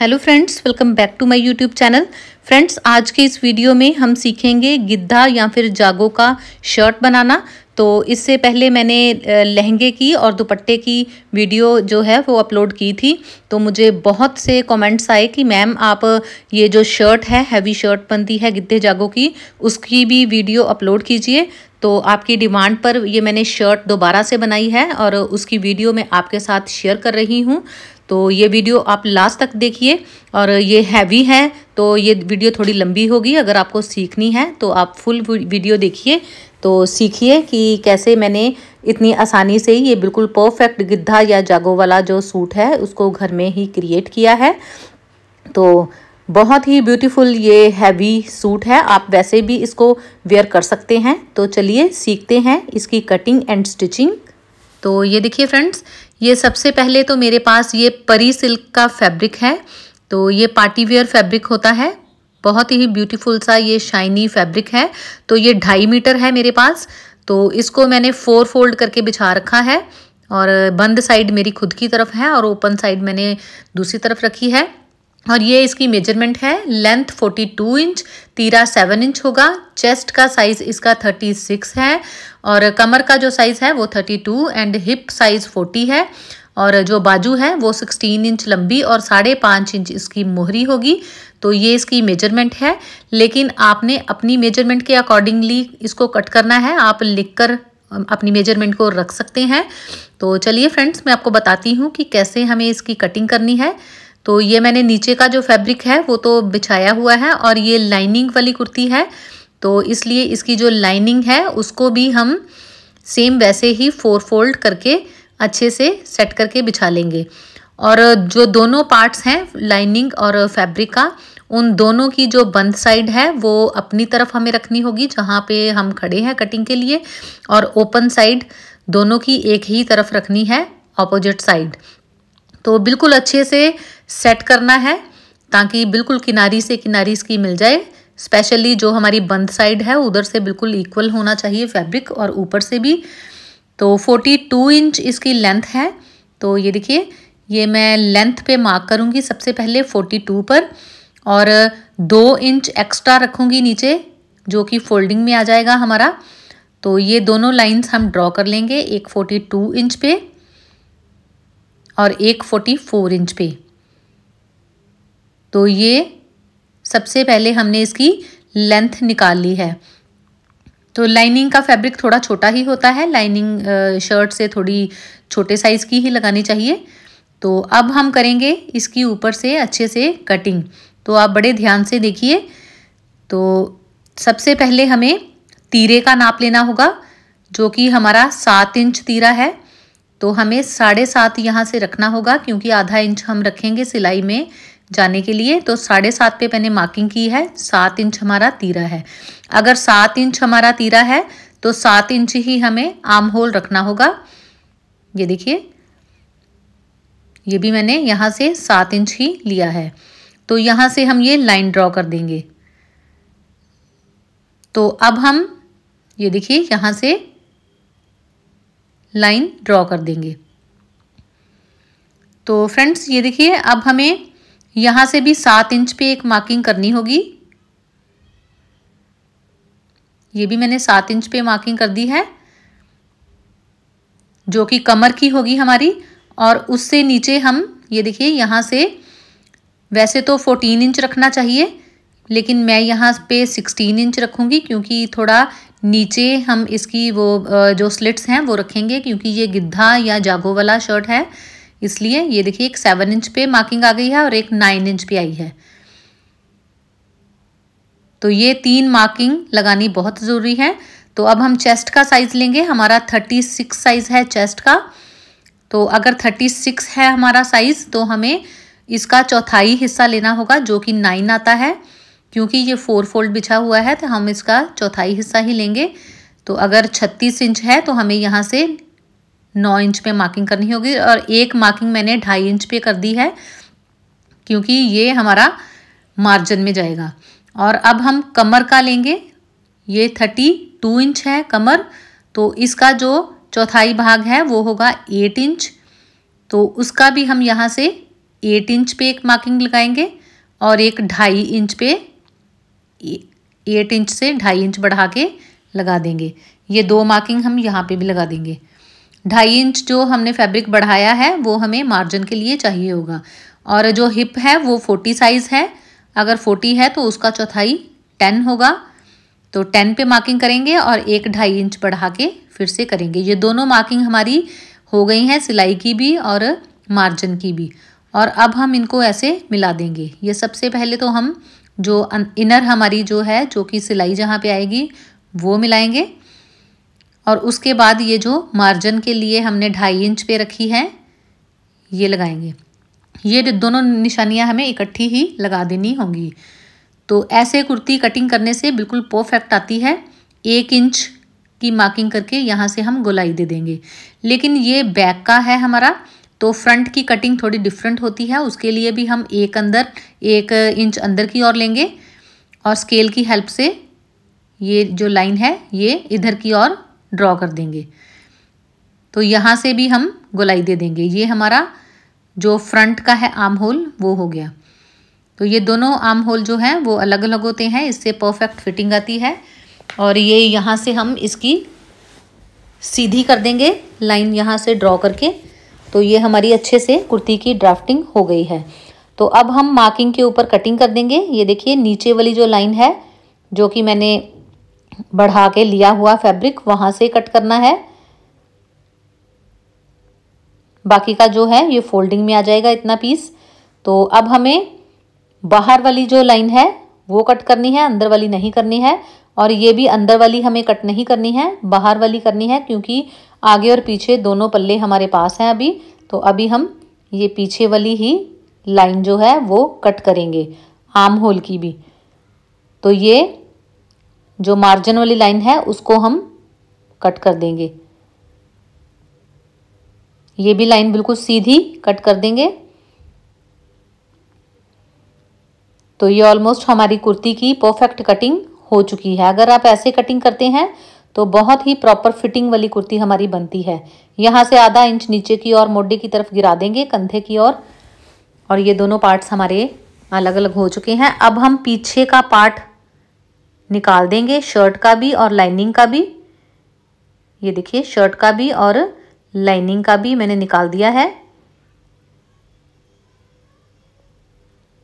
Hello friends, welcome back to my YouTube channel. Friends, आज के इस वीडियो में हम सीखेंगे गिद्धा या फिर जागो का शर्ट बनाना। तो इससे पहले मैंने लहंगे की और दुपट्टे की वीडियो जो है वो अपलोड की थी, तो मुझे बहुत से कमेंट्स आए कि मैम आप ये जो शर्ट है, हैवी शर्ट बनती है गिद्धे जागो की, उसकी भी वीडियो अपलोड कीजिए। तो आपकी डिमांड पर ये मैंने शर्ट दोबारा से बनाई है और उसकी वीडियो मैं आपके साथ शेयर कर रही हूँ। तो ये वीडियो आप लास्ट तक देखिए और ये हैवी है तो ये वीडियो थोड़ी लंबी होगी। अगर आपको सीखनी है तो आप फुल वीडियो देखिए, तो सीखिए कि कैसे मैंने इतनी आसानी से ये बिल्कुल परफेक्ट गिद्धा या जागो वाला जो सूट है उसको घर में ही क्रिएट किया है। तो बहुत ही ब्यूटीफुल ये हैवी सूट है, आप वैसे भी इसको वेयर कर सकते हैं। तो चलिए सीखते हैं इसकी कटिंग एंड स्टिचिंग। तो ये देखिए फ्रेंड्स, ये सबसे पहले तो मेरे पास ये परी सिल्क का फैब्रिक है। तो ये पार्टी वेयर फैब्रिक होता है, बहुत ही ब्यूटीफुल सा ये शाइनी फैब्रिक है। तो ये 2.5 मीटर है मेरे पास, तो इसको मैंने 4 फोल्ड करके बिछा रखा है और बंद साइड मेरी खुद की तरफ है और ओपन साइड मैंने दूसरी तरफ रखी है। और ये इसकी मेजरमेंट है, लेंथ 42 इंच, तीरा 7 इंच होगा, चेस्ट का साइज़ इसका 36 है और कमर का जो साइज़ है वो 32 एंड हिप साइज़ 40 है। और जो बाजू है वो 16 इंच लंबी और 5.5 इंच इसकी मोहरी होगी। तो ये इसकी मेजरमेंट है, लेकिन आपने अपनी मेजरमेंट के अकॉर्डिंगली इसको कट करना है। आप लिखकर अपनी मेजरमेंट को रख सकते हैं। तो चलिए फ्रेंड्स, मैं आपको बताती हूँ कि कैसे हमें इसकी कटिंग करनी है। तो ये मैंने नीचे का जो फैब्रिक है वो तो बिछाया हुआ है और ये लाइनिंग वाली कुर्ती है, तो इसलिए इसकी जो लाइनिंग है उसको भी हम सेम वैसे ही 4 फोल्ड करके अच्छे से सेट करके बिछा लेंगे। और जो दोनों पार्ट्स हैं, लाइनिंग और फैब्रिक का, उन दोनों की जो बंद साइड है वो अपनी तरफ हमें रखनी होगी जहाँ पे हम खड़े हैं कटिंग के लिए, और ओपन साइड दोनों की एक ही तरफ रखनी है, ऑपोजिट साइड। तो बिल्कुल अच्छे से सेट करना है ताकि बिल्कुल किनारी से किनारी इसकी मिल जाए। स्पेशली जो हमारी बंद साइड है उधर से बिल्कुल इक्वल होना चाहिए फैब्रिक और ऊपर से भी। तो 42 इंच इसकी लेंथ है। तो ये देखिए, ये मैं लेंथ पे मार्क करूँगी सबसे पहले 42 पर, और 2 इंच एक्स्ट्रा रखूँगी नीचे जो कि फोल्डिंग में आ जाएगा हमारा। तो ये दोनों लाइंस हम ड्रॉ कर लेंगे, एक 42 इंच पे और एक 44 इंच पे। तो ये सबसे पहले हमने इसकी लेंथ निकाल ली है। तो लाइनिंग का फैब्रिक थोड़ा छोटा ही होता है, लाइनिंग शर्ट से थोड़ी छोटे साइज़ की ही लगानी चाहिए। तो अब हम करेंगे इसकी ऊपर से अच्छे से कटिंग, तो आप बड़े ध्यान से देखिए। तो सबसे पहले हमें तीरे का नाप लेना होगा जो कि हमारा 7 इंच तीरा है। तो हमें 7.5 यहाँ से रखना होगा क्योंकि आधा इंच हम रखेंगे सिलाई में जाने के लिए। तो 7.5 पे मैंने मार्किंग की है, 7 इंच हमारा तीरा है। अगर 7 इंच हमारा तीरा है तो 7 इंच ही हमें आर्म होल रखना होगा। ये देखिए, ये भी मैंने यहाँ से 7 इंच ही लिया है। तो यहाँ से हम ये लाइन ड्रॉ कर देंगे। तो अब हम ये देखिए यहाँ से लाइन ड्रॉ कर देंगे। तो फ्रेंड्स ये देखिए, अब हमें यहाँ से भी 7 इंच पे एक मार्किंग करनी होगी। ये भी मैंने 7 इंच पे मार्किंग कर दी है जो कि कमर की होगी हमारी। और उससे नीचे हम ये देखिए यहाँ से, वैसे तो 14 इंच रखना चाहिए लेकिन मैं यहाँ पे 16 इंच रखूँगी क्योंकि थोड़ा नीचे हम इसकी वो जो स्लिट्स हैं वो रखेंगे, क्योंकि ये गिद्धा या जागो वाला शर्ट है इसलिए। ये देखिए, एक 7 इंच पे मार्किंग आ गई है और एक 9 इंच पे आई है। तो ये 3 मार्किंग लगानी बहुत ज़रूरी है। तो अब हम चेस्ट का साइज़ लेंगे, हमारा 36 साइज़ है चेस्ट का। तो अगर 36 है हमारा साइज़ तो हमें इसका चौथाई हिस्सा लेना होगा जो कि 9 आता है, क्योंकि ये 4 फोल्ड बिछा हुआ है तो हम इसका चौथाई हिस्सा ही लेंगे। तो अगर 36 इंच है तो हमें यहाँ से 9 इंच पे मार्किंग करनी होगी, और एक मार्किंग मैंने 2.5 इंच पे कर दी है क्योंकि ये हमारा मार्जिन में जाएगा। और अब हम कमर का लेंगे, ये 32 इंच है कमर, तो इसका जो चौथाई भाग है वो होगा 8 इंच। तो उसका भी हम यहाँ से 8 इंच पे एक मार्किंग लगाएंगे और एक 2.5 इंच पे 8 इंच से 2.5 इंच बढ़ा के लगा देंगे। ये दो मार्किंग हम यहाँ पे भी लगा देंगे। 2.5 इंच जो हमने फैब्रिक बढ़ाया है वो हमें मार्जिन के लिए चाहिए होगा। और जो हिप है वो 40 साइज़ है, अगर 40 है तो उसका चौथाई 10 होगा, तो 10 पे मार्किंग करेंगे और एक 2.5 इंच बढ़ा के फिर से करेंगे। ये दोनों मार्किंग हमारी हो गई हैं, सिलाई की भी और मार्जिन की भी। और अब हम इनको ऐसे मिला देंगे। ये सबसे पहले तो हम जो इनर हमारी जो है, जो कि सिलाई जहाँ पे आएगी वो मिलाएंगे, और उसके बाद ये जो मार्जिन के लिए हमने 2.5 इंच पे रखी है ये लगाएंगे। ये दोनों निशानियाँ हमें इकट्ठी ही लगा देनी होंगी। तो ऐसे कुर्ती कटिंग करने से बिल्कुल परफेक्ट आती है। 1 इंच की मार्किंग करके यहाँ से हम गोलाई दे देंगे। लेकिन ये बैक का है हमारा, तो फ्रंट की कटिंग थोड़ी डिफरेंट होती है। उसके लिए भी हम एक इंच अंदर की ओर लेंगे और स्केल की हेल्प से ये जो लाइन है ये इधर की ओर ड्रॉ कर देंगे। तो यहाँ से भी हम गोलाई दे देंगे। ये हमारा जो फ्रंट का है आर्म होल वो हो गया। तो ये दोनों आर्म होल जो हैं वो अलग अलग होते हैं, इससे परफेक्ट फिटिंग आती है। और ये यहाँ से हम इसकी सीधी कर देंगे लाइन, यहाँ से ड्रॉ करके। तो ये हमारी अच्छे से कुर्ती की ड्राफ्टिंग हो गई है। तो अब हम मार्किंग के ऊपर कटिंग कर देंगे। ये देखिए नीचे वाली जो लाइन है जो कि मैंने बढ़ा के लिया हुआ फैब्रिक, वहाँ से कट करना है। बाकी का जो है ये फोल्डिंग में आ जाएगा इतना पीस। तो अब हमें बाहर वाली जो लाइन है वो कट करनी है, अंदर वाली नहीं करनी है। और ये भी अंदर वाली हमें कट नहीं करनी है, बाहर वाली करनी है, क्योंकि आगे और पीछे दोनों पल्ले हमारे पास हैं अभी। तो अभी हम ये पीछे वाली ही लाइन जो है वो कट करेंगे, आर्म होल की भी। तो ये जो मार्जिन वाली लाइन है उसको हम कट कर देंगे। ये भी लाइन बिल्कुल सीधी कट कर देंगे। तो ये ऑलमोस्ट हमारी कुर्ती की परफेक्ट कटिंग हो चुकी है। अगर आप ऐसे कटिंग करते हैं तो बहुत ही प्रॉपर फिटिंग वाली कुर्ती हमारी बनती है। यहाँ से आधा इंच नीचे की ओर मोड़े की तरफ गिरा देंगे, कंधे की ओर। और ये दोनों पार्ट्स हमारे अलग अलग हो चुके हैं। अब हम पीछे का पार्ट निकाल देंगे, शर्ट का भी और लाइनिंग का भी। ये देखिए शर्ट का भी और लाइनिंग का भी मैंने निकाल दिया है।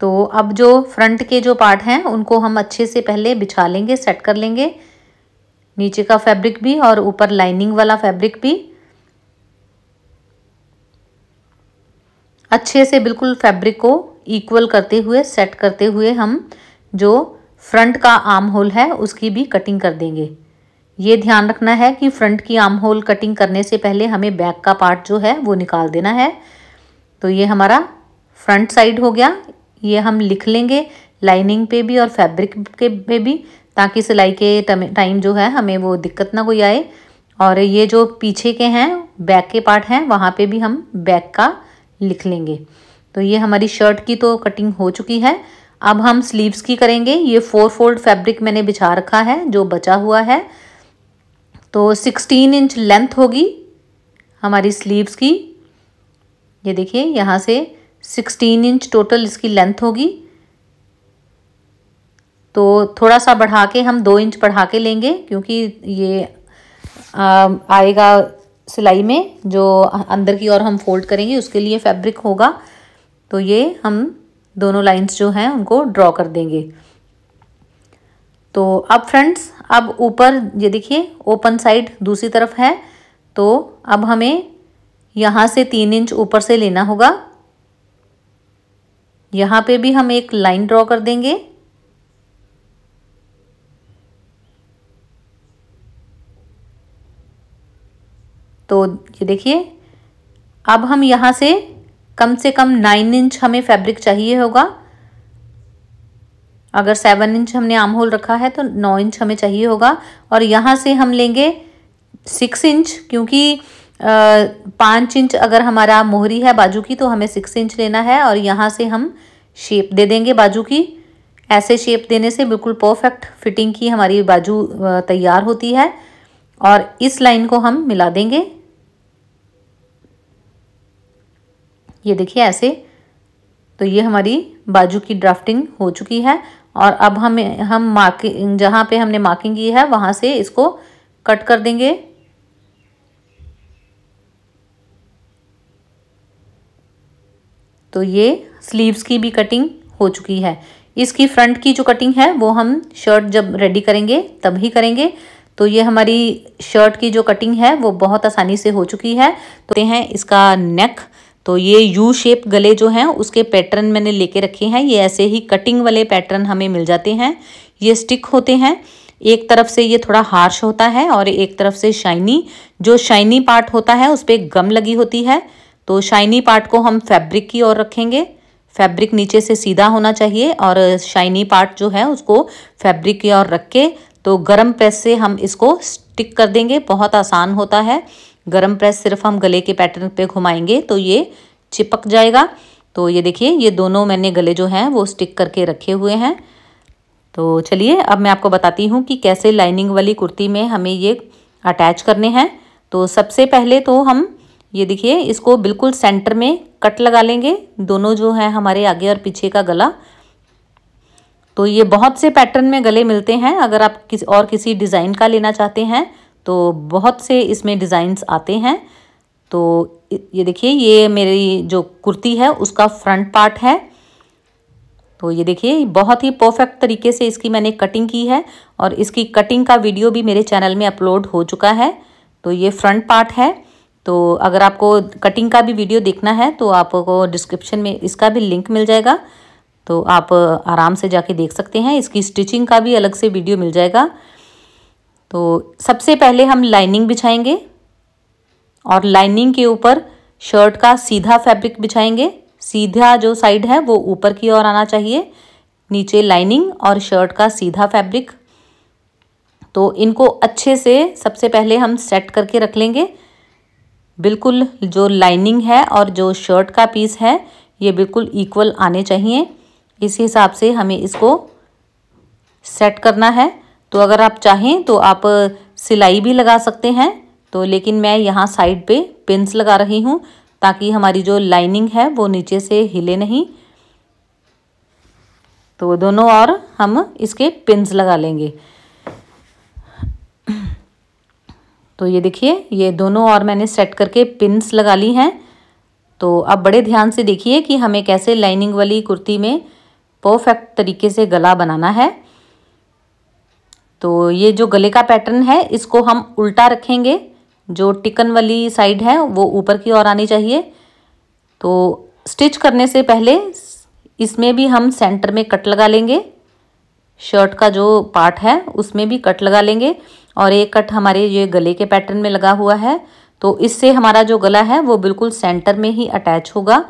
तो अब जो फ्रंट के जो पार्ट हैं उनको हम अच्छे से पहले बिछा लेंगे, सेट कर लेंगे, नीचे का फैब्रिक भी और ऊपर लाइनिंग वाला फैब्रिक भी। अच्छे से बिल्कुल फैब्रिक को इक्वल करते हुए, सेट करते हुए हम जो फ्रंट का आर्म होल है उसकी भी कटिंग कर देंगे। ये ध्यान रखना है कि फ्रंट की आर्म होल कटिंग करने से पहले हमें बैक का पार्ट जो है वो निकाल देना है। तो ये हमारा फ्रंट साइड हो गया। ये हम लिख लेंगे लाइनिंग पे भी और फैब्रिक पे भी, ताकि सिलाई के टाइम जो है हमें वो दिक्कत ना कोई आए। और ये जो पीछे के हैं, बैक के पार्ट हैं, वहाँ पे भी हम बैक का लिख लेंगे। तो ये हमारी शर्ट की तो कटिंग हो चुकी है। अब हम स्लीव्स की करेंगे। ये 4 फोल्ड फैब्रिक मैंने बिछा रखा है जो बचा हुआ है। तो 16 इंच लेंथ होगी हमारी स्लीव्स की। ये देखिए यहाँ से 16 इंच टोटल इसकी लेंथ होगी। तो थोड़ा सा बढ़ा के हम 2 इंच बढ़ा के लेंगे, क्योंकि ये आएगा सिलाई में जो अंदर की ओर हम फोल्ड करेंगे, उसके लिए फैब्रिक होगा। तो ये हम दोनों लाइंस जो हैं उनको ड्रॉ कर देंगे। तो अब फ्रेंड्स, अब ऊपर ये देखिए ओपन साइड दूसरी तरफ है। तो अब हमें यहाँ से 3 इंच ऊपर से लेना होगा। यहाँ पे भी हम एक लाइन ड्रॉ कर देंगे। तो ये देखिए अब हम यहाँ से कम 9 इंच हमें फैब्रिक चाहिए होगा। अगर 7 इंच हमने आर्म होल रखा है तो 9 इंच हमें चाहिए होगा। और यहाँ से हम लेंगे 6 इंच, क्योंकि 5 इंच अगर हमारा मोहरी है बाजू की तो हमें 6 इंच लेना है। और यहाँ से हम शेप दे देंगे बाजू की। ऐसे शेप देने से बिल्कुल परफेक्ट फिटिंग की हमारी बाजू तैयार होती है। और इस लाइन को हम मिला देंगे। ये देखिए ऐसे तो ये हमारी बाजू की ड्राफ्टिंग हो चुकी है। और अब हम मार्किंग, जहाँ पे हमने मार्किंग की है वहाँ से इसको कट कर देंगे। तो ये स्लीव्स की भी कटिंग हो चुकी है। इसकी फ्रंट की जो कटिंग है वो हम शर्ट जब रेडी करेंगे तभी करेंगे। तो ये हमारी शर्ट की जो कटिंग है वो बहुत आसानी से हो चुकी है। तो ये है इसका नेक। तो ये यू शेप गले जो हैं उसके पैटर्न मैंने लेके रखे हैं। ये ऐसे ही कटिंग वाले पैटर्न हमें मिल जाते हैं। ये स्टिक होते हैं, एक तरफ से ये थोड़ा हार्श होता है और एक तरफ से शाइनी। जो शाइनी पार्ट होता है उस पर गम लगी होती है। तो शाइनी पार्ट को हम फैब्रिक की ओर रखेंगे। फैब्रिक नीचे से सीधा होना चाहिए और शाइनी पार्ट जो है उसको फैब्रिक की ओर रख के तो गरम प्रेस से हम इसको स्टिक कर देंगे। बहुत आसान होता है, गरम प्रेस सिर्फ हम गले के पैटर्न पे घुमाएंगे तो ये चिपक जाएगा। तो ये देखिए, ये दोनों मैंने गले जो हैं वो स्टिक करके रखे हुए हैं। तो चलिए अब मैं आपको बताती हूँ कि कैसे लाइनिंग वाली कुर्ती में हमें ये अटैच करने हैं। तो सबसे पहले तो हम ये देखिए इसको बिल्कुल सेंटर में कट लगा लेंगे, दोनों जो है हमारे आगे और पीछे का गला। तो ये बहुत से पैटर्न में गले मिलते हैं। अगर आप किसी डिज़ाइन का लेना चाहते हैं तो बहुत से इसमें डिज़ाइंस आते हैं। तो ये देखिए, ये मेरी जो कुर्ती है उसका फ्रंट पार्ट है। तो ये देखिए बहुत ही परफेक्ट तरीके से इसकी मैंने कटिंग की है और इसकी कटिंग का वीडियो भी मेरे चैनल में अपलोड हो चुका है। तो ये फ्रंट पार्ट है। तो अगर आपको कटिंग का भी वीडियो देखना है तो आपको डिस्क्रिप्शन में इसका भी लिंक मिल जाएगा, तो आप आराम से जाके देख सकते हैं। इसकी स्टिचिंग का भी अलग से वीडियो मिल जाएगा। तो सबसे पहले हम लाइनिंग बिछाएंगे और लाइनिंग के ऊपर शर्ट का सीधा फैब्रिक बिछाएंगे। सीधा जो साइड है वो ऊपर की ओर आना चाहिए, नीचे लाइनिंग और शर्ट का सीधा फैब्रिक। तो इनको अच्छे से सबसे पहले हम सेट करके रख लेंगे। बिल्कुल जो लाइनिंग है और जो शर्ट का पीस है ये बिल्कुल इक्वल आने चाहिए। इस हिसाब से हमें इसको सेट करना है। तो अगर आप चाहें तो आप सिलाई भी लगा सकते हैं, तो लेकिन मैं यहाँ साइड पे पिंस लगा रही हूँ ताकि हमारी जो लाइनिंग है वो नीचे से हिले नहीं। तो दोनों ओर हम इसके पिंस लगा लेंगे। तो ये देखिए, ये दोनों ओर मैंने सेट करके पिंस लगा ली हैं। तो अब बड़े ध्यान से देखिए कि हमें कैसे लाइनिंग वाली कुर्ती में परफेक्ट तरीके से गला बनाना है। तो ये जो गले का पैटर्न है इसको हम उल्टा रखेंगे। जो टिकन वाली साइड है वो ऊपर की ओर आनी चाहिए। तो स्टिच करने से पहले इसमें भी हम सेंटर में कट लगा लेंगे। शर्ट का जो पार्ट है उसमें भी कट लगा लेंगे और एक कट हमारे ये गले के पैटर्न में लगा हुआ है। तो इससे हमारा जो गला है वो बिल्कुल सेंटर में ही अटैच होगा।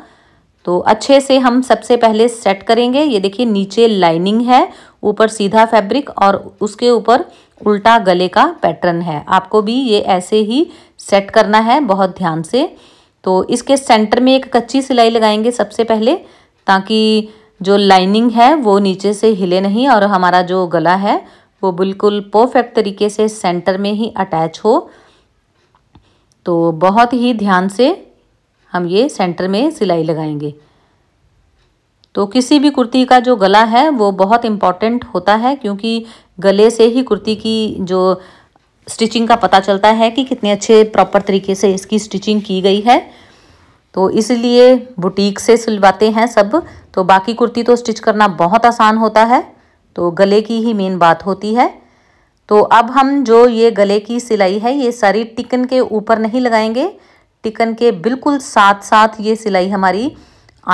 तो अच्छे से हम सबसे पहले सेट करेंगे। ये देखिए, नीचे लाइनिंग है, ऊपर सीधा फैब्रिक और उसके ऊपर उल्टा गले का पैटर्न है। आपको भी ये ऐसे ही सेट करना है बहुत ध्यान से। तो इसके सेंटर में एक कच्ची सिलाई लगाएंगे सबसे पहले, ताकि जो लाइनिंग है वो नीचे से हिले नहीं और हमारा जो गला है वो बिल्कुल परफेक्ट तरीके से सेंटर में ही अटैच हो। तो बहुत ही ध्यान से हम ये सेंटर में सिलाई लगाएंगे। तो किसी भी कुर्ती का जो गला है वो बहुत इम्पॉर्टेंट होता है, क्योंकि गले से ही कुर्ती की जो स्टिचिंग का पता चलता है कि कितने अच्छे प्रॉपर तरीके से इसकी स्टिचिंग की गई है। तो इसलिए बुटीक से सिलवाते हैं सब। तो बाकी कुर्ती तो स्टिच करना बहुत आसान होता है, तो गले की ही मेन बात होती है। तो अब हम जो ये गले की सिलाई है ये सारी टिकन के ऊपर नहीं लगाएंगे। टिकन के बिल्कुल साथ साथ ये सिलाई हमारी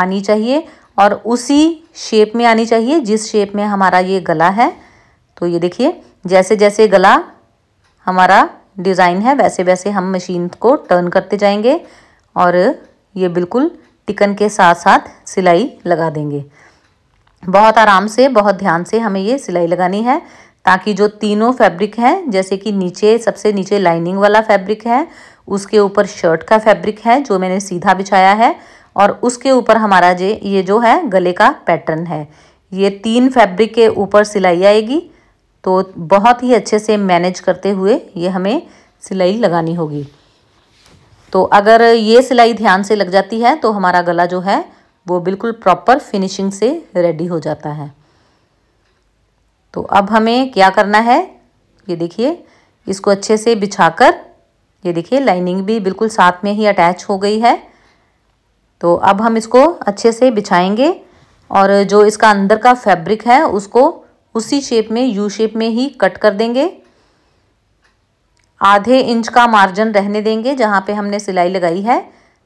आनी चाहिए और उसी शेप में आनी चाहिए जिस शेप में हमारा ये गला है। तो ये देखिए, जैसे जैसे गला हमारा डिज़ाइन है वैसे वैसे हम मशीन को टर्न करते जाएंगे और ये बिल्कुल टिकन के साथ साथ सिलाई लगा देंगे। बहुत आराम से, बहुत ध्यान से हमें ये सिलाई लगानी है, ताकि जो तीनों फैब्रिक हैं, जैसे कि नीचे सबसे नीचे लाइनिंग वाला फैब्रिक है, उसके ऊपर शर्ट का फैब्रिक है जो मैंने सीधा बिछाया है, और उसके ऊपर हमारा ये जो है गले का पैटर्न है, ये तीन फैब्रिक के ऊपर सिलाई आएगी। तो बहुत ही अच्छे से मैनेज करते हुए ये हमें सिलाई लगानी होगी। तो अगर ये सिलाई ध्यान से लग जाती है तो हमारा गला जो है वो बिल्कुल प्रॉपर फिनिशिंग से रेडी हो जाता है। तो अब हमें क्या करना है, ये देखिए इसको अच्छे से बिछाकर, ये देखिए लाइनिंग भी बिल्कुल साथ में ही अटैच हो गई है। तो अब हम इसको अच्छे से बिछाएंगे और जो इसका अंदर का फैब्रिक है उसको उसी शेप में, यू शेप में ही कट कर देंगे। आधे इंच का मार्जिन रहने देंगे, जहाँ पे हमने सिलाई लगाई है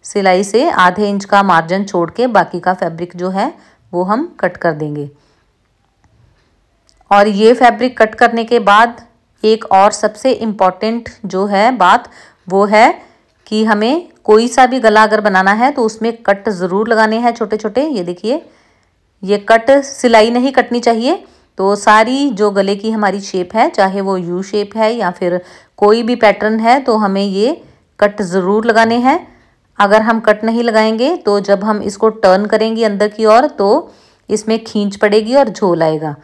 सिलाई से आधे इंच का मार्जिन छोड़ के बाकी का फैब्रिक जो है वो हम कट कर देंगे। और ये फैब्रिक कट करने के बाद एक और सबसे इम्पॉर्टेंट जो है बात वो है कि हमें कोई सा भी गला अगर बनाना है तो उसमें कट ज़रूर लगाने हैं छोटे छोटे। ये देखिए ये कट सिलाई नहीं कटनी चाहिए। तो सारी जो गले की हमारी शेप है, चाहे वो यू शेप है या फिर कोई भी पैटर्न है, तो हमें ये कट ज़रूर लगाने हैं। अगर हम कट नहीं लगाएंगे तो जब हम इसको टर्न करेंगे अंदर की ओर तो इसमें खींच पड़ेगी और झोल आएगा।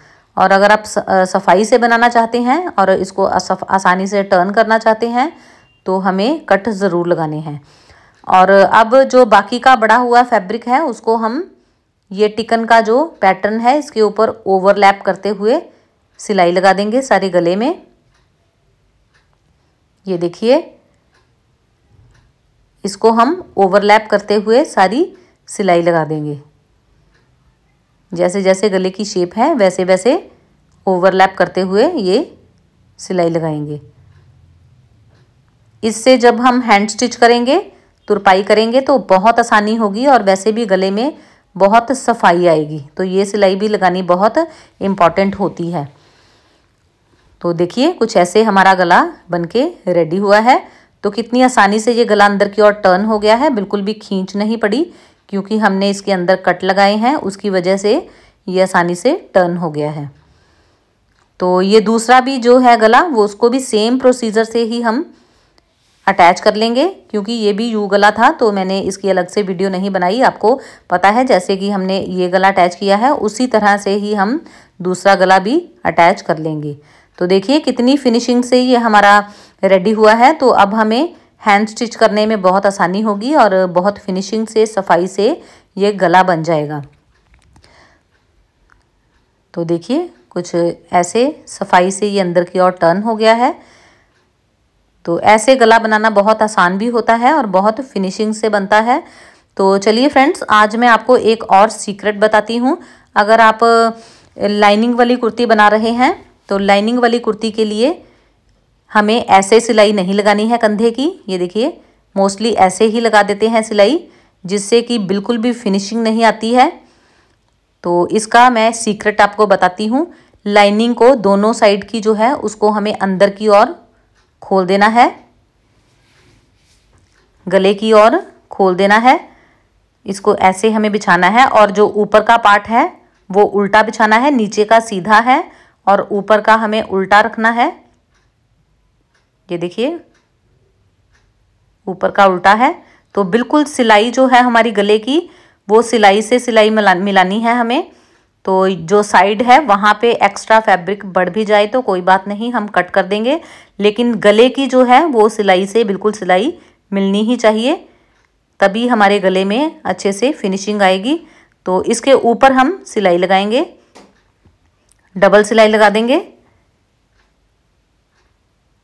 और अगर आप सफाई से बनाना चाहते हैं और इसको आसानी से टर्न करना चाहते हैं तो हमें कट ज़रूर लगाने हैं। और अब जो बाकी का बड़ा हुआ फैब्रिक है उसको हम ये टिकन का जो पैटर्न है इसके ऊपर ओवरलैप करते हुए सिलाई लगा देंगे सारे गले में। ये देखिए इसको हम ओवरलैप करते हुए सारी सिलाई लगा देंगे। जैसे जैसे गले की शेप है वैसे वैसे ओवरलैप करते हुए ये सिलाई लगाएंगे। इससे जब हम हैंड स्टिच करेंगे, तुरपाई करेंगे तो बहुत आसानी होगी और वैसे भी गले में बहुत सफाई आएगी। तो ये सिलाई भी लगानी बहुत इम्पॉर्टेंट होती है। तो देखिए कुछ ऐसे हमारा गला बनके रेडी हुआ है। तो कितनी आसानी से ये गला अंदर की ओर टर्न हो गया है, बिल्कुल भी खींच नहीं पड़ी क्योंकि हमने इसके अंदर कट लगाए हैं, उसकी वजह से ये आसानी से टर्न हो गया है। तो ये दूसरा भी जो है गला वो उसको भी सेम प्रोसीजर से ही हम अटैच कर लेंगे क्योंकि ये भी यू गला था तो मैंने इसकी अलग से वीडियो नहीं बनाई। आपको पता है जैसे कि हमने ये गला अटैच किया है उसी तरह से ही हम दूसरा गला भी अटैच कर लेंगे। तो देखिए कितनी फिनिशिंग से ये हमारा रेडी हुआ है। तो अब हमें हैंड स्टिच करने में बहुत आसानी होगी और बहुत फिनिशिंग से, सफाई से ये गला बन जाएगा। तो देखिए कुछ ऐसे सफाई से ये अंदर की ओर टर्न हो गया है। तो ऐसे गला बनाना बहुत आसान भी होता है और बहुत फिनिशिंग से बनता है। तो चलिए फ्रेंड्स, आज मैं आपको एक और सीक्रेट बताती हूँ। अगर आप लाइनिंग वाली कुर्ती बना रहे हैं तो लाइनिंग वाली कुर्ती के लिए हमें ऐसे सिलाई नहीं लगानी है कंधे की। ये देखिए मोस्टली ऐसे ही लगा देते हैं सिलाई, जिससे कि बिल्कुल भी फिनिशिंग नहीं आती है। तो इसका मैं सीक्रेट आपको बताती हूँ। लाइनिंग को दोनों साइड की जो है उसको हमें अंदर की ओर खोल देना है, गले की ओर खोल देना है। इसको ऐसे हमें बिछाना है और जो ऊपर का पार्ट है वो उल्टा बिछाना है, नीचे का सीधा है और ऊपर का हमें उल्टा रखना है। ये देखिए ऊपर का उल्टा है। तो बिल्कुल सिलाई जो है हमारी गले की वो सिलाई से सिलाई मिलानी है हमें। तो जो साइड है वहाँ पे एक्स्ट्रा फैब्रिक बढ़ भी जाए तो कोई बात नहीं, हम कट कर देंगे, लेकिन गले की जो है वो सिलाई से बिल्कुल सिलाई मिलनी ही चाहिए, तभी हमारे गले में अच्छे से फिनिशिंग आएगी। तो इसके ऊपर हम सिलाई लगाएंगे, डबल सिलाई लगा देंगे।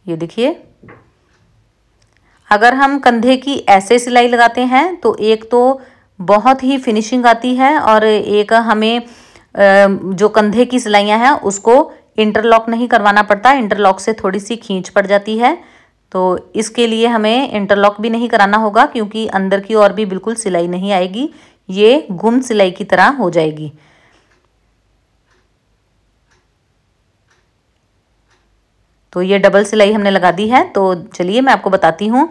ये देखिए अगर हम कंधे की ऐसे सिलाई लगाते हैं तो एक तो बहुत ही फिनिशिंग आती है और एक हमें जो कंधे की सिलाइयाँ हैं उसको इंटरलॉक नहीं करवाना पड़ता, इंटरलॉक से थोड़ी सी खींच पड़ जाती है। तो इसके लिए हमें इंटरलॉक भी नहीं कराना होगा क्योंकि अंदर की ओर भी बिल्कुल सिलाई नहीं आएगी, ये गुम सिलाई की तरह हो जाएगी। तो ये डबल सिलाई हमने लगा दी है। तो चलिए मैं आपको बताती हूँ,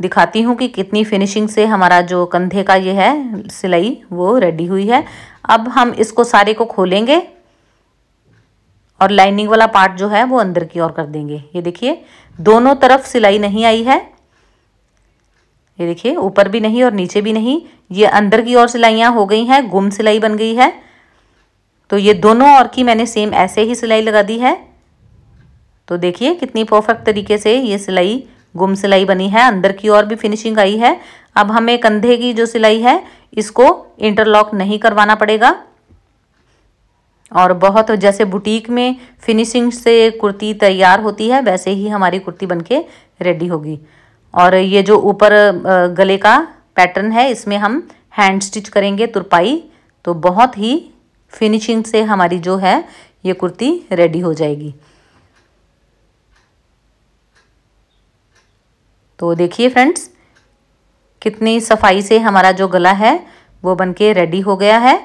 दिखाती हूँ कि कितनी फिनिशिंग से हमारा जो कंधे का ये है सिलाई वो रेडी हुई है। अब हम इसको सारे को खोलेंगे और लाइनिंग वाला पार्ट जो है वो अंदर की ओर कर देंगे। ये देखिए दोनों तरफ सिलाई नहीं आई है, ये देखिए ऊपर भी नहीं और नीचे भी नहीं, ये अंदर की ओर सिलाइयाँ हो गई हैं, गुम सिलाई बन गई है। तो ये दोनों ओर की मैंने सेम ऐसे ही सिलाई लगा दी है। तो देखिए कितनी परफेक्ट तरीके से ये सिलाई गुम सिलाई बनी है, अंदर की ओर भी फिनिशिंग आई है अब हमें कंधे की जो सिलाई है इसको इंटरलॉक नहीं करवाना पड़ेगा। और बहुत जैसे बुटीक में फिनिशिंग से कुर्ती तैयार होती है वैसे ही हमारी कुर्ती बनके रेडी होगी। और ये जो ऊपर गले का पैटर्न है इसमें हम हैंड स्टिच करेंगे तुरपाई, तो बहुत ही फिनिशिंग से हमारी जो है ये कुर्ती रेडी हो जाएगी। तो देखिए फ्रेंड्स कितनी सफाई से हमारा जो गला है वो बनके रेडी हो गया है।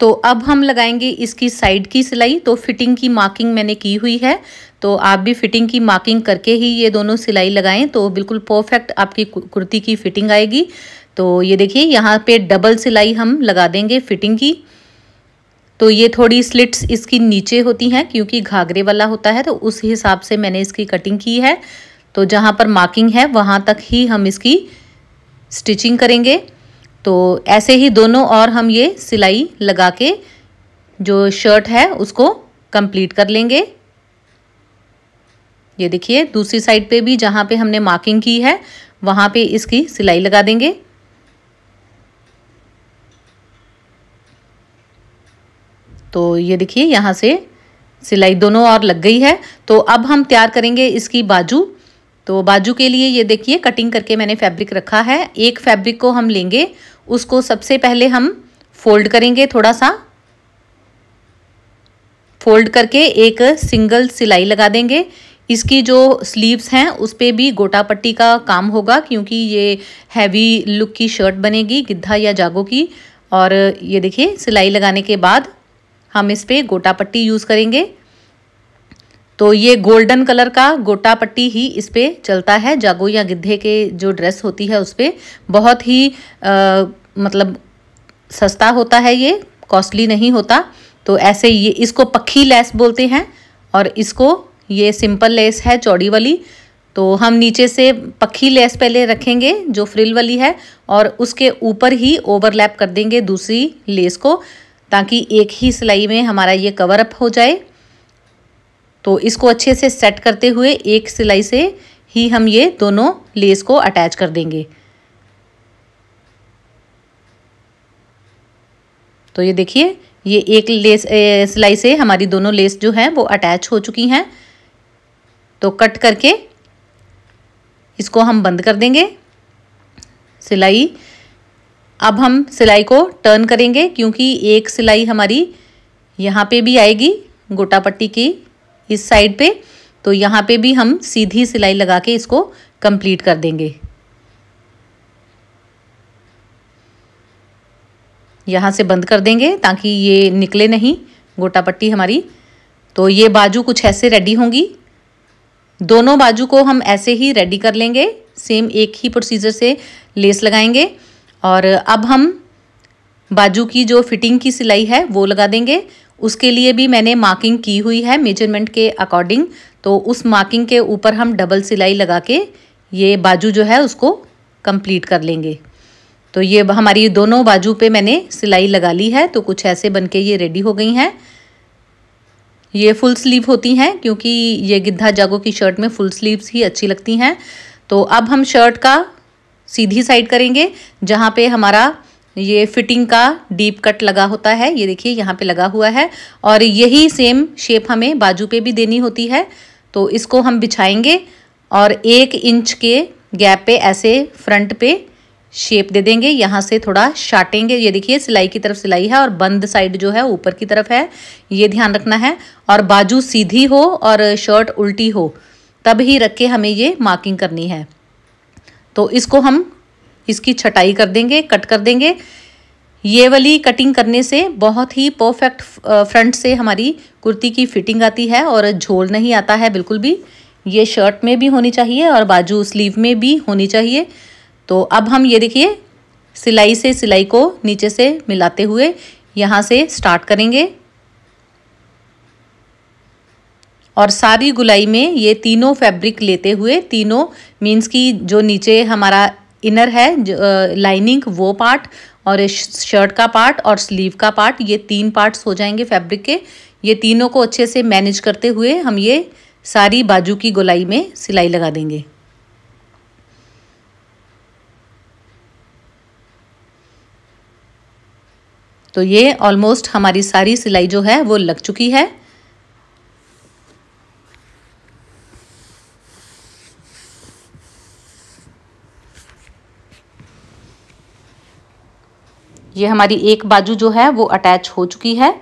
तो अब हम लगाएंगे इसकी साइड की सिलाई। तो फिटिंग की मार्किंग मैंने की हुई है, तो आप भी फिटिंग की मार्किंग करके ही ये दोनों सिलाई लगाएं तो बिल्कुल परफेक्ट आपकी कुर्ती की फिटिंग आएगी। तो ये देखिए यहाँ पे डबल सिलाई हम लगा देंगे फिटिंग की। तो ये थोड़ी स्लिट्स इसकी नीचे होती हैं क्योंकि घाघरे वाला होता है, तो उस हिसाब से मैंने इसकी कटिंग की है। तो जहाँ पर मार्किंग है वहाँ तक ही हम इसकी स्टिचिंग करेंगे। तो ऐसे ही दोनों और हम ये सिलाई लगा के जो शर्ट है उसको कंप्लीट कर लेंगे। ये देखिए दूसरी साइड पे भी जहाँ पे हमने मार्किंग की है वहाँ पे इसकी सिलाई लगा देंगे। तो ये देखिए यहाँ से सिलाई दोनों और लग गई है। तो अब हम तैयार करेंगे इसकी बाजू। तो बाजू के लिए ये देखिए कटिंग करके मैंने फैब्रिक रखा है। एक फैब्रिक को हम लेंगे, उसको सबसे पहले हम फोल्ड करेंगे, थोड़ा सा फोल्ड करके एक सिंगल सिलाई लगा देंगे। इसकी जो स्लीव्स हैं उस पे भी गोटा पट्टी का काम होगा क्योंकि ये हैवी लुक की शर्ट बनेगी गिद्धा या जागो की। और ये देखिए सिलाई लगाने के बाद हम इस पे गोटा पट्टी यूज़ करेंगे। तो ये गोल्डन कलर का गोटा पट्टी ही इस पे चलता है जागो या गिद्धे के जो ड्रेस होती है उस पे। बहुत ही मतलब सस्ता होता है, ये कॉस्टली नहीं होता। तो ऐसे ये इसको पक्खी लेस बोलते हैं और इसको ये सिंपल लेस है चौड़ी वाली। तो हम नीचे से पक्खी लेस पहले रखेंगे जो फ्रिल वाली है और उसके ऊपर ही ओवरलैप कर देंगे दूसरी लेस को ताकि एक ही सिलाई में हमारा ये कवर अप हो जाए। तो इसको अच्छे से सेट करते हुए एक सिलाई से ही हम ये दोनों लेस को अटैच कर देंगे। तो ये देखिए ये एक लेस सिलाई से हमारी दोनों लेस जो है वो अटैच हो चुकी हैं। तो कट करके इसको हम बंद कर देंगे सिलाई। अब हम सिलाई को टर्न करेंगे क्योंकि एक सिलाई हमारी यहाँ पे भी आएगी गोटा पट्टी की इस साइड पे। तो यहाँ पे भी हम सीधी सिलाई लगा के इसको कंप्लीट कर देंगे। यहाँ से बंद कर देंगे ताकि ये निकले नहीं गोटा पट्टी हमारी। तो ये बाजू कुछ ऐसे रेडी होंगी। दोनों बाजू को हम ऐसे ही रेडी कर लेंगे, सेम एक ही प्रोसीजर से लेस लगाएंगे। और अब हम बाजू की जो फिटिंग की सिलाई है वो लगा देंगे। उसके लिए भी मैंने मार्किंग की हुई है मेजरमेंट के अकॉर्डिंग। तो उस मार्किंग के ऊपर हम डबल सिलाई लगा के ये बाजू जो है उसको कंप्लीट कर लेंगे। तो ये हमारी दोनों बाजू पे मैंने सिलाई लगा ली है। तो कुछ ऐसे बनके ये रेडी हो गई हैं। ये फुल स्लीव होती हैं क्योंकि ये गिद्धा जागो की शर्ट में फुल स्लीव्स ही अच्छी लगती हैं। तो अब हम शर्ट का सीधी साइड करेंगे जहाँ पर हमारा ये फिटिंग का डीप कट लगा होता है। ये देखिए यहाँ पे लगा हुआ है और यही सेम शेप हमें बाजू पे भी देनी होती है। तो इसको हम बिछाएंगे और 1 इंच के गैप पे ऐसे फ्रंट पे शेप दे देंगे। यहाँ से थोड़ा शार्टेंगे। ये देखिए सिलाई की तरफ सिलाई है और बंद साइड जो है ऊपर की तरफ है, ये ध्यान रखना है। और बाजू सीधी हो और शर्ट उल्टी हो तब ही रख के हमें ये मार्किंग करनी है। तो इसको हम इसकी छटाई कर देंगे, कट कर देंगे। ये वाली कटिंग करने से बहुत ही परफेक्ट फ्रंट से हमारी कुर्ती की फिटिंग आती है और झोल नहीं आता है बिल्कुल भी। ये शर्ट में भी होनी चाहिए और बाजू स्लीव में भी होनी चाहिए। तो अब हम ये देखिए सिलाई से सिलाई को नीचे से मिलाते हुए यहाँ से स्टार्ट करेंगे और सारी गुलाई में ये तीनों फैब्रिक लेते हुए, तीनों मीन्स की जो नीचे हमारा इनर है लाइनिंग वो पार्ट और शर्ट का पार्ट और स्लीव का पार्ट, ये 3 पार्ट्स हो जाएंगे फैब्रिक के। ये तीनों को अच्छे से मैनेज करते हुए हम ये सारी बाजू की गोलाई में सिलाई लगा देंगे। तो ये ऑलमोस्ट हमारी सारी सिलाई जो है वो लग चुकी है। ये हमारी एक बाजू जो है वो अटैच हो चुकी है।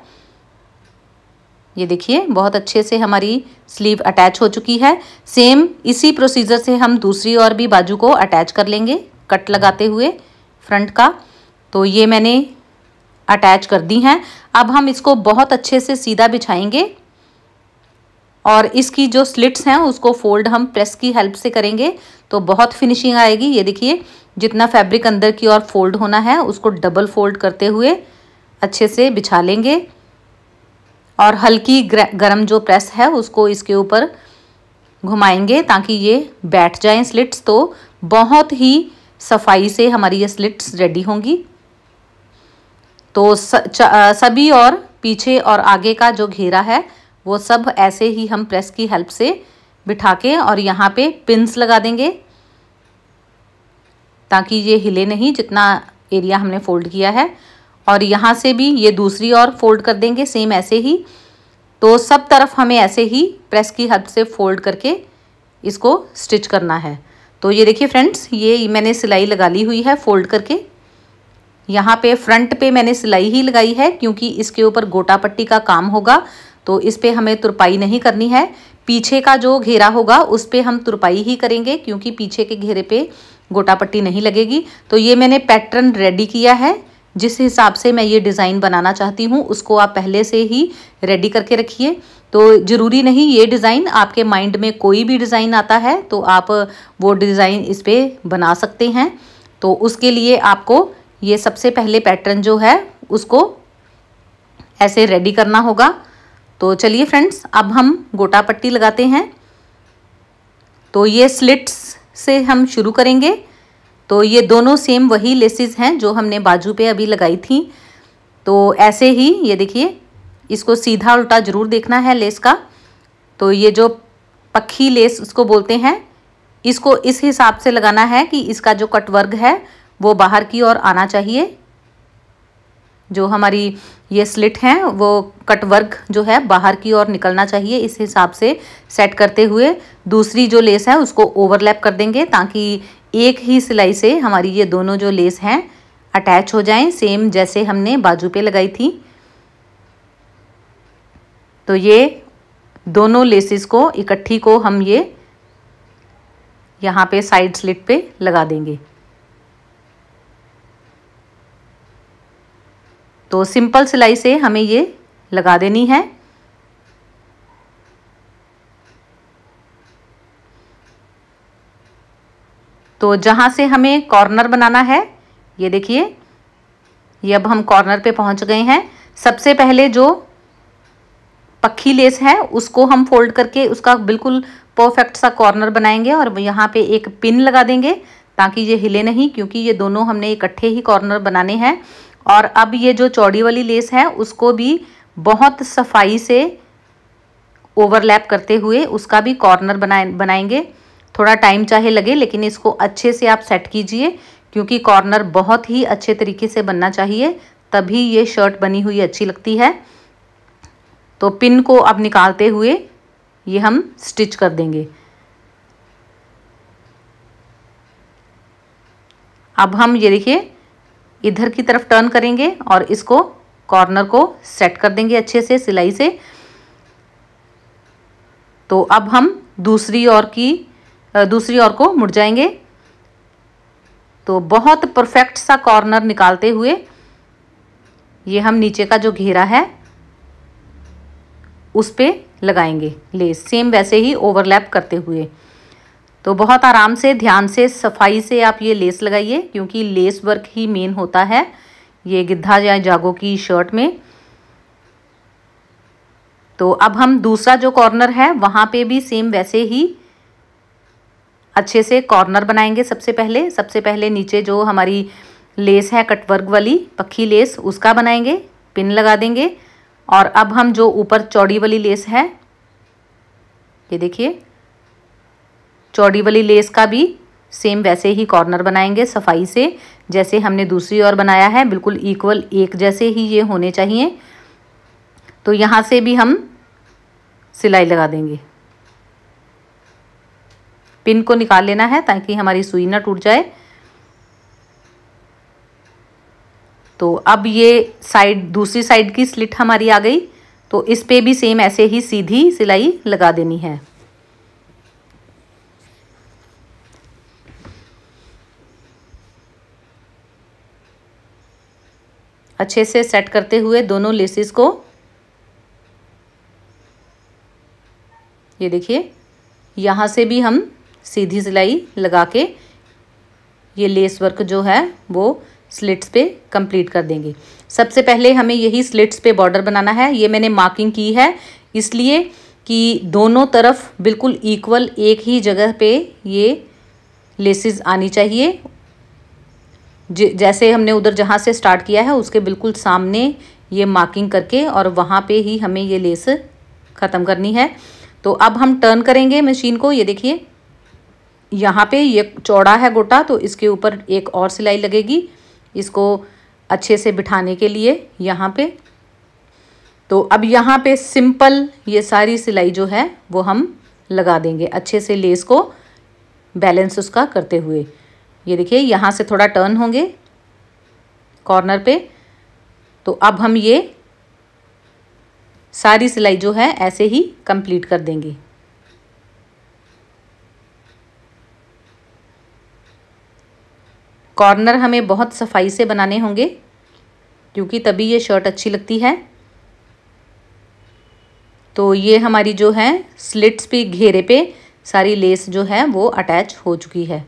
ये देखिए बहुत अच्छे से हमारी स्लीव अटैच हो चुकी है। सेम इसी प्रोसीजर से हम दूसरी और भी बाजू को अटैच कर लेंगे कट लगाते हुए फ्रंट का। तो ये मैंने अटैच कर दी हैं। अब हम इसको बहुत अच्छे से सीधा बिछाएंगे और इसकी जो स्लिट्स हैं उसको फोल्ड हम प्रेस की हेल्प से करेंगे तो बहुत फिनिशिंग आएगी। ये देखिए जितना फैब्रिक अंदर की ओर फोल्ड होना है उसको डबल फोल्ड करते हुए अच्छे से बिछा लेंगे और हल्की गरम जो प्रेस है उसको इसके ऊपर घुमाएंगे ताकि ये बैठ जाएं स्लिट्स। तो बहुत ही सफाई से हमारी ये स्लिट्स रेडी होंगी। तो सभी और पीछे और आगे का जो घेरा है वो सब ऐसे ही हम प्रेस की हेल्प से बिठा के और यहाँ पे पिन्स लगा देंगे ताकि ये हिले नहीं जितना एरिया हमने फोल्ड किया है। और यहाँ से भी ये दूसरी ओर फोल्ड कर देंगे सेम ऐसे ही। तो सब तरफ हमें ऐसे ही प्रेस की हेल्प से फोल्ड करके इसको स्टिच करना है। तो ये देखिए फ्रेंड्स ये मैंने सिलाई लगा ली हुई है फोल्ड करके। यहाँ पे फ्रंट पे मैंने सिलाई ही लगाई है क्योंकि इसके ऊपर गोटा पट्टी का काम होगा तो इस पर हमें तुरपाई नहीं करनी है। पीछे का जो घेरा होगा उस पर हम तुरपाई ही करेंगे क्योंकि पीछे के घेरे पे गोटा पट्टी नहीं लगेगी। तो ये मैंने पैटर्न रेडी किया है। जिस हिसाब से मैं ये डिज़ाइन बनाना चाहती हूँ उसको आप पहले से ही रेडी करके रखिए। तो ज़रूरी नहीं ये डिज़ाइन आपके माइंड में कोई भी डिज़ाइन आता है तो आप वो डिज़ाइन इस पर बना सकते हैं। तो उसके लिए आपको ये सबसे पहले पैटर्न जो है उसको ऐसे रेडी करना होगा। तो चलिए फ्रेंड्स अब हम गोटा पट्टी लगाते हैं। तो ये स्लिट्स से हम शुरू करेंगे। तो ये दोनों सेम वही लेसेस हैं जो हमने बाजू पे अभी लगाई थी। तो ऐसे ही ये देखिए इसको सीधा उल्टा ज़रूर देखना है लेस का। तो ये जो पक्खी लेस उसको बोलते हैं इसको इस हिसाब से लगाना है कि इसका जो कट वर्ग है वो बाहर की ओर आना चाहिए। जो हमारी ये स्लिट हैं वो कट वर्ग जो है बाहर की ओर निकलना चाहिए। इस हिसाब से सेट करते हुए दूसरी जो लेस है उसको ओवरलैप कर देंगे ताकि एक ही सिलाई से हमारी ये दोनों जो लेस हैं अटैच हो जाएं सेम जैसे हमने बाजू पे लगाई थी। तो ये दोनों लेसेस को इकट्ठी को हम ये यहाँ पे साइड स्लिट पे लगा देंगे। तो सिंपल सिलाई से हमें ये लगा देनी है। तो जहाँ से हमें कॉर्नर बनाना है ये देखिए ये अब हम कॉर्नर पे पहुँच गए हैं। सबसे पहले जो पक्खी लेस है उसको हम फोल्ड करके उसका बिल्कुल परफेक्ट सा कॉर्नर बनाएंगे और यहाँ पे एक पिन लगा देंगे ताकि ये हिले नहीं क्योंकि ये दोनों हमने इकट्ठे ही कॉर्नर बनाने हैं। और अब ये जो चौड़ी वाली लेस है उसको भी बहुत सफाई से ओवरलैप करते हुए उसका भी कॉर्नर बनाएंगे। थोड़ा टाइम चाहे लगे लेकिन इसको अच्छे से आप सेट कीजिए क्योंकि कॉर्नर बहुत ही अच्छे तरीके से बनना चाहिए तभी ये शर्ट बनी हुई अच्छी लगती है। तो पिन को अब निकालते हुए ये हम स्टिच कर देंगे। अब हम ये देखिए इधर की तरफ टर्न करेंगे और इसको कॉर्नर को सेट कर देंगे अच्छे से सिलाई से। तो अब हम दूसरी ओर को मुड़ जाएंगे। तो बहुत परफेक्ट सा कॉर्नर निकालते हुए ये हम नीचे का जो घेरा है उस पे लगाएंगे लेस सेम वैसे ही ओवरलैप करते हुए। तो बहुत आराम से ध्यान से सफाई से आप ये लेस लगाइए क्योंकि लेस वर्क ही मेन होता है ये गिद्धा या जागो की शर्ट में। तो अब हम दूसरा जो कॉर्नर है वहाँ पे भी सेम वैसे ही अच्छे से कॉर्नर बनाएंगे। सबसे पहले नीचे जो हमारी लेस है कटवर्क वाली पक्खी लेस उसका बनाएंगे पिन लगा देंगे। और अब हम जो ऊपर चौड़ी वाली लेस है ये देखिए चौड़ी वाली लेस का भी सेम वैसे ही कॉर्नर बनाएंगे सफाई से, जैसे हमने दूसरी ओर बनाया है, बिल्कुल इक्वल एक जैसे ही ये होने चाहिए। तो यहाँ से भी हम सिलाई लगा देंगे। पिन को निकाल लेना है ताकि हमारी सुई ना टूट जाए। तो अब ये साइड, दूसरी साइड की स्लिट हमारी आ गई, तो इस पे भी सेम ऐसे ही सीधी सिलाई लगा देनी है। अच्छे से सेट करते हुए दोनों लेसेस को, ये देखिए यहाँ से भी हम सीधी सिलाई लगा के ये लेस वर्क जो है वो स्लिट्स पे कंप्लीट कर देंगे। सबसे पहले हमें यही स्लिट्स पे बॉर्डर बनाना है। ये मैंने मार्किंग की है इसलिए कि दोनों तरफ बिल्कुल इक्वल एक ही जगह पे ये लेसेस आनी चाहिए। जैसे हमने उधर जहाँ से स्टार्ट किया है उसके बिल्कुल सामने ये मार्किंग करके और वहाँ पे ही हमें ये लेस ख़त्म करनी है। तो अब हम टर्न करेंगे मशीन को। ये देखिए यहाँ पे ये चौड़ा है गोटा, तो इसके ऊपर एक और सिलाई लगेगी इसको अच्छे से बिठाने के लिए यहाँ पे। तो अब यहाँ पे सिंपल ये सारी सिलाई जो है वो हम लगा देंगे अच्छे से, लेस को बैलेंस उसका करते हुए। ये देखिए यहाँ से थोड़ा टर्न होंगे कॉर्नर पे। तो अब हम ये सारी सिलाई जो है ऐसे ही कंप्लीट कर देंगे। कॉर्नर हमें बहुत सफाई से बनाने होंगे क्योंकि तभी ये शर्ट अच्छी लगती है। तो ये हमारी जो है स्लिट्स पे, घेरे पे सारी लेस जो है वो अटैच हो चुकी है।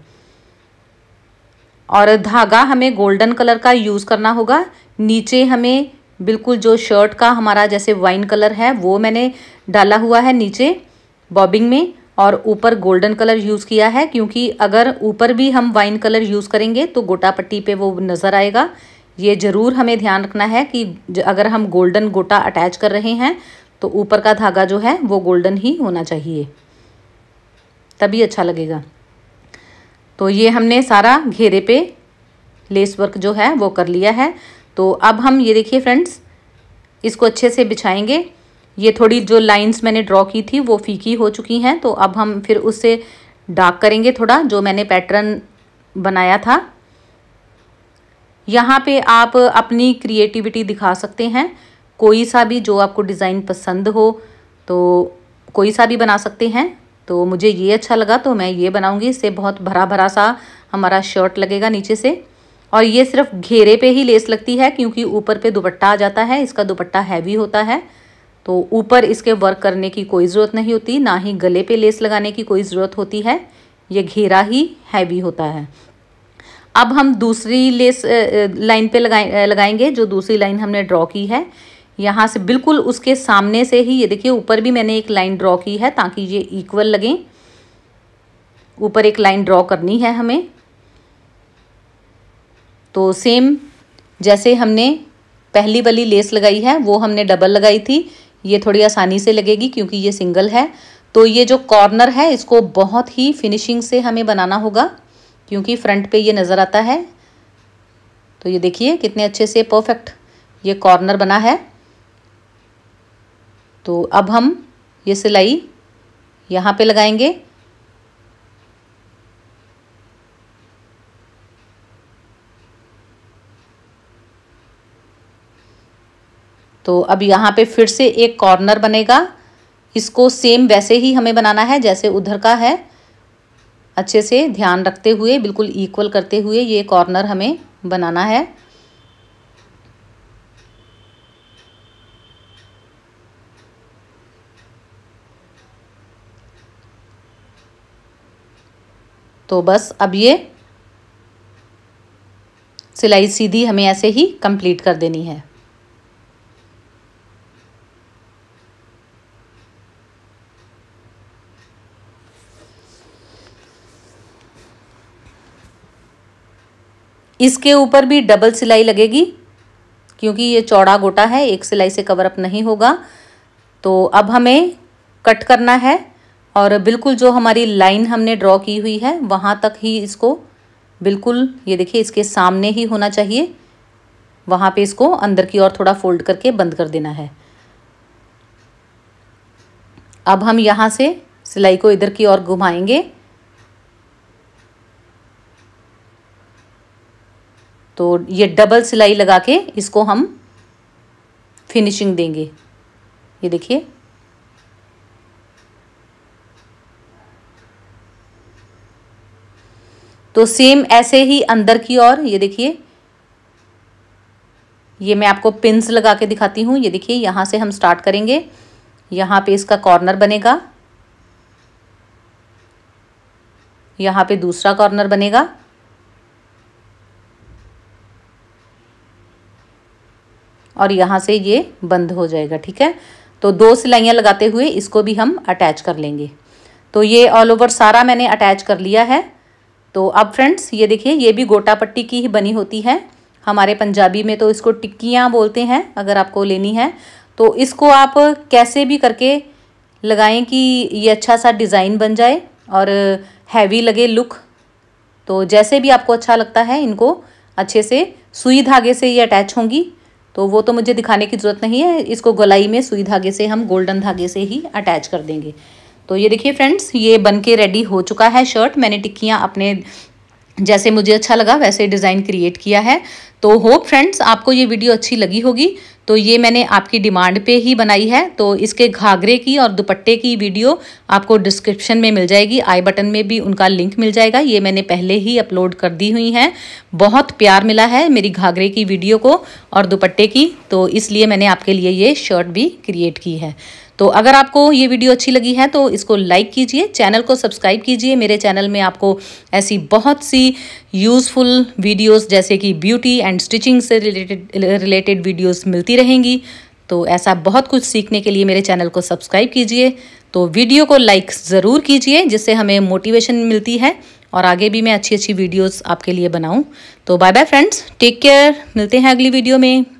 और धागा हमें गोल्डन कलर का यूज़ करना होगा। नीचे हमें बिल्कुल जो शर्ट का हमारा जैसे वाइन कलर है वो मैंने डाला हुआ है नीचे बॉबिंग में, और ऊपर गोल्डन कलर यूज़ किया है क्योंकि अगर ऊपर भी हम वाइन कलर यूज़ करेंगे तो गोटा पट्टी पे वो नज़र आएगा। ये ज़रूर हमें ध्यान रखना है कि अगर हम गोल्डन गोटा अटैच कर रहे हैं तो ऊपर का धागा जो है वो गोल्डन ही होना चाहिए, तभी अच्छा लगेगा। तो ये हमने सारा घेरे पे लेस वर्क जो है वो कर लिया है। तो अब हम ये देखिए फ्रेंड्स, इसको अच्छे से बिछाएंगे। ये थोड़ी जो लाइंस मैंने ड्रॉ की थी वो फीकी हो चुकी हैं, तो अब हम फिर उससे डार्क करेंगे थोड़ा, जो मैंने पैटर्न बनाया था। यहाँ पे आप अपनी क्रिएटिविटी दिखा सकते हैं, कोई सा भी जो आपको डिज़ाइन पसंद हो तो कोई सा भी बना सकते हैं। तो मुझे ये अच्छा लगा तो मैं ये बनाऊंगी, इससे बहुत भरा भरा सा हमारा शर्ट लगेगा नीचे से। और ये सिर्फ घेरे पे ही लेस लगती है क्योंकि ऊपर पे दुपट्टा आ जाता है, इसका दुपट्टा हैवी होता है तो ऊपर इसके वर्क करने की कोई ज़रूरत नहीं होती, ना ही गले पे लेस लगाने की कोई ज़रूरत होती है, ये घेरा ही हैवी होता है। अब हम दूसरी लेस लाइन पे लगाएंगे जो दूसरी लाइन हमने ड्रॉ की है। यहाँ से बिल्कुल उसके सामने से ही ये देखिए ऊपर भी मैंने एक लाइन ड्रॉ की है ताकि ये इक्वल लगें। ऊपर एक लाइन ड्रॉ करनी है हमें। तो सेम जैसे हमने पहली वाली लेस लगाई है वो हमने डबल लगाई थी, ये थोड़ी आसानी से लगेगी क्योंकि ये सिंगल है। तो ये जो कॉर्नर है इसको बहुत ही फिनिशिंग से हमें बनाना होगा क्योंकि फ्रंट पे ये नज़र आता है। तो ये देखिए कितने अच्छे से परफेक्ट ये कॉर्नर बना है। तो अब हम ये सिलाई यहाँ पे लगाएंगे। तो अब यहाँ पे फिर से एक कॉर्नर बनेगा, इसको सेम वैसे ही हमें बनाना है जैसे उधर का है, अच्छे से ध्यान रखते हुए बिल्कुल इक्वल करते हुए ये कॉर्नर हमें बनाना है। तो बस अब ये सिलाई सीधी हमें ऐसे ही कंप्लीट कर देनी है। इसके ऊपर भी डबल सिलाई लगेगी क्योंकि ये चौड़ा गोटा है, एक सिलाई से कवर अप नहीं होगा। तो अब हमें कट करना है और बिल्कुल जो हमारी लाइन हमने ड्रॉ की हुई है वहाँ तक ही इसको बिल्कुल, ये देखिए इसके सामने ही होना चाहिए। वहाँ पे इसको अंदर की ओर थोड़ा फोल्ड करके बंद कर देना है। अब हम यहाँ से सिलाई को इधर की ओर घुमाएंगे तो ये डबल सिलाई लगा के इसको हम फिनिशिंग देंगे। ये देखिए तो सेम ऐसे ही अंदर की ओर, ये देखिए ये मैं आपको पिंस लगा के दिखाती हूँ। ये देखिए यहाँ से हम स्टार्ट करेंगे, यहाँ पे इसका कॉर्नर बनेगा, यहाँ पे दूसरा कॉर्नर बनेगा, और यहाँ से ये बंद हो जाएगा। ठीक है, तो दो सिलाइयाँ लगाते हुए इसको भी हम अटैच कर लेंगे। तो ये ऑल ओवर सारा मैंने अटैच कर लिया है। तो अब फ्रेंड्स ये देखिए ये भी गोटा पट्टी की ही बनी होती है, हमारे पंजाबी में तो इसको टिक्कियाँ बोलते हैं। अगर आपको लेनी है तो इसको आप कैसे भी करके लगाएं कि ये अच्छा सा डिज़ाइन बन जाए और हैवी लगे लुक। तो जैसे भी आपको अच्छा लगता है, इनको अच्छे से सुई धागे से ये अटैच होंगी, तो वो तो मुझे दिखाने की ज़रूरत नहीं है। इसको गलाई में सुई धागे से हम गोल्डन धागे से ही अटैच कर देंगे। तो ये देखिए फ्रेंड्स ये बनके रेडी हो चुका है शर्ट। मैंने टिक्कियाँ अपने जैसे मुझे अच्छा लगा वैसे डिज़ाइन क्रिएट किया है। तो होप फ्रेंड्स आपको ये वीडियो अच्छी लगी होगी। तो ये मैंने आपकी डिमांड पे ही बनाई है। तो इसके घाघरे की और दुपट्टे की वीडियो आपको डिस्क्रिप्शन में मिल जाएगी, आई बटन में भी उनका लिंक मिल जाएगा। ये मैंने पहले ही अपलोड कर दी हुई हैं। बहुत प्यार मिला है मेरी घाघरे की वीडियो को और दुपट्टे की, तो इसलिए मैंने आपके लिए ये शर्ट भी क्रिएट की है। तो अगर आपको ये वीडियो अच्छी लगी है तो इसको लाइक कीजिए, चैनल को सब्सक्राइब कीजिए। मेरे चैनल में आपको ऐसी बहुत सी यूज़फुल वीडियोस जैसे कि ब्यूटी एंड स्टिचिंग से रिलेटेड वीडियोस मिलती रहेंगी। तो ऐसा बहुत कुछ सीखने के लिए मेरे चैनल को सब्सक्राइब कीजिए। तो वीडियो को लाइक ज़रूर कीजिए, जिससे हमें मोटिवेशन मिलती है और आगे भी मैं अच्छी अच्छी वीडियोज़ आपके लिए बनाऊँ। तो bye bye friends, take care, मिलते हैं अगली वीडियो में।